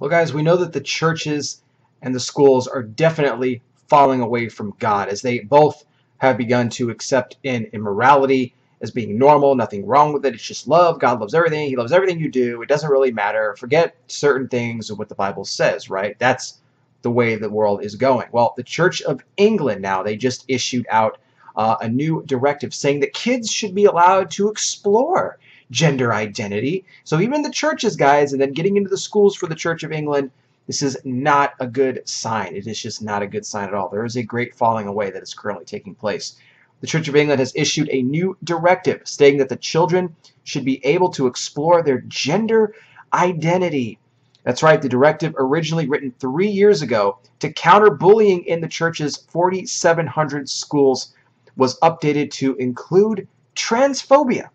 Well, guys, we know that the churches and the schools are definitely falling away from God, as they both have begun to accept in immorality as being normal, nothing wrong with it, it's just love, God loves everything, he loves everything you do, it doesn't really matter, forget certain things of what the Bible says, right? That's the way the world is going. Well, the Church of England now, they just issued out a new directive saying that kids should be allowed to explore gender identity. So even the churches, guys, and then getting into the schools for the Church of England, this is not a good sign. It is just not a good sign at all. There is a great falling away that is currently taking place. The Church of England has issued a new directive stating that the children should be able to explore their gender identity. That's right, the directive originally written 3 years ago to counter bullying in the church's 4,700 schools was updated to include transphobia.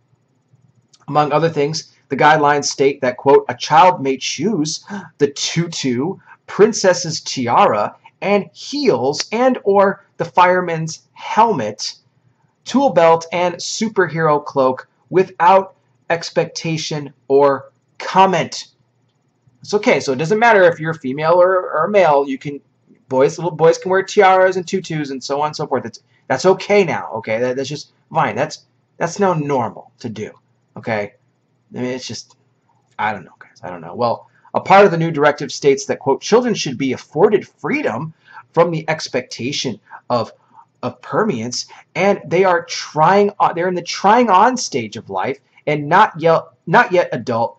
Among other things, the guidelines state that, quote, a child may choose the tutu, princess's tiara, and heels, and or the fireman's helmet, tool belt, and superhero cloak without expectation or comment. It's okay, so it doesn't matter if you're female or male, you can, little boys can wear tiaras and tutus and so on and so forth. That's okay now, okay? That's just fine. That's now normal to do, okay? I mean, it's just, I don't know, guys, I don't know. Well, a part of the new directive states that, quote, children should be afforded freedom from the expectation of permanence, and they are trying on, they're in the trying on stage of life and not yet adult,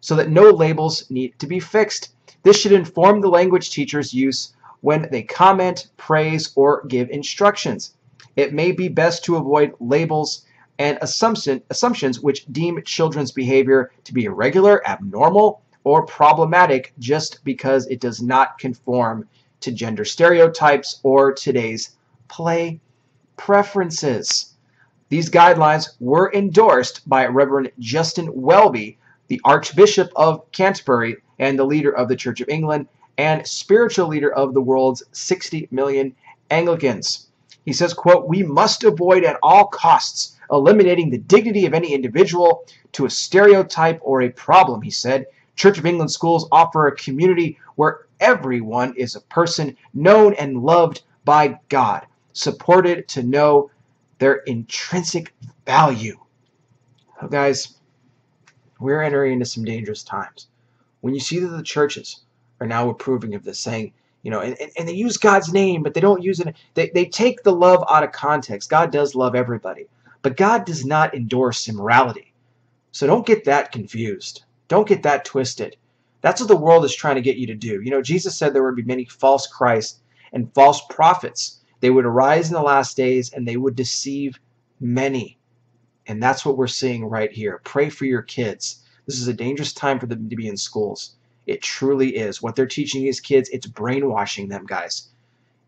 so that no labels need to be fixed. This should inform the language teachers' use when they comment, praise, or give instructions. It may be best to avoid labels and assumptions which deem children's behavior to be irregular, abnormal, or problematic just because it does not conform to gender stereotypes or today's play preferences. These guidelines were endorsed by Reverend Justin Welby, the Archbishop of Canterbury and the leader of the Church of England and spiritual leader of the world's 60 million Anglicans. He says, quote, we must avoid at all costs eliminating the dignity of any individual to a stereotype or a problem, he said. Church of England schools offer a community where everyone is a person known and loved by God, supported to know their intrinsic value. So guys, we're entering into some dangerous times. When you see that the churches are now approving of this, saying, you know, and they use God's name, but they don't use it. They take the love out of context. God does love everybody, but God does not endorse immorality. So don't get that confused. Don't get that twisted. That's what the world is trying to get you to do. You know, Jesus said there would be many false Christs and false prophets. They would arise in the last days and they would deceive many. And that's what we're seeing right here. Pray for your kids. This is a dangerous time for them to be in schools. It truly is. What they're teaching these kids, it's brainwashing them, guys.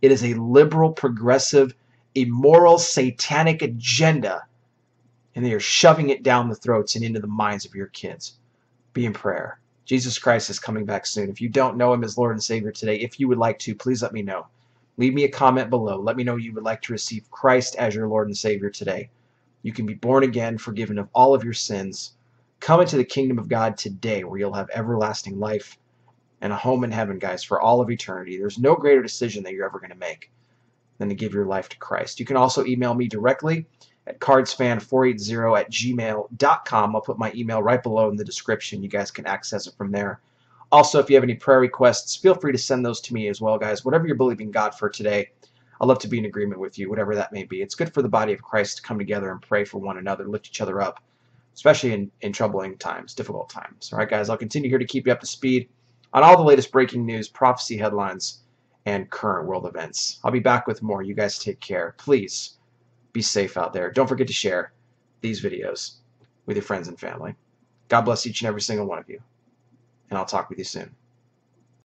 It is a liberal, progressive, immoral, satanic agenda, and they are shoving it down the throats and into the minds of your kids. Be in prayer. Jesus Christ is coming back soon. If you don't know him as Lord and Savior today, if you would like to, please let me know. Leave me a comment below. Let me know you would like to receive Christ as your Lord and Savior today. You can be born again, forgiven of all of your sins. Come into the kingdom of God today, where you'll have everlasting life and a home in heaven, guys, for all of eternity. There's no greater decision that you're ever going to make than to give your life to Christ. You can also email me directly at cardsfan480@gmail.com. I'll put my email right below in the description. You guys can access it from there. Also, if you have any prayer requests, feel free to send those to me as well, guys. Whatever you're believing God for today, I'd love to be in agreement with you, whatever that may be. It's good for the body of Christ to come together and pray for one another, lift each other up, especially in troubling times, difficult times. All right, guys, I'll continue here to keep you up to speed on all the latest breaking news, prophecy headlines, and current world events. I'll be back with more. You guys take care. Please be safe out there. Don't forget to share these videos with your friends and family. God bless each and every single one of you, and I'll talk with you soon.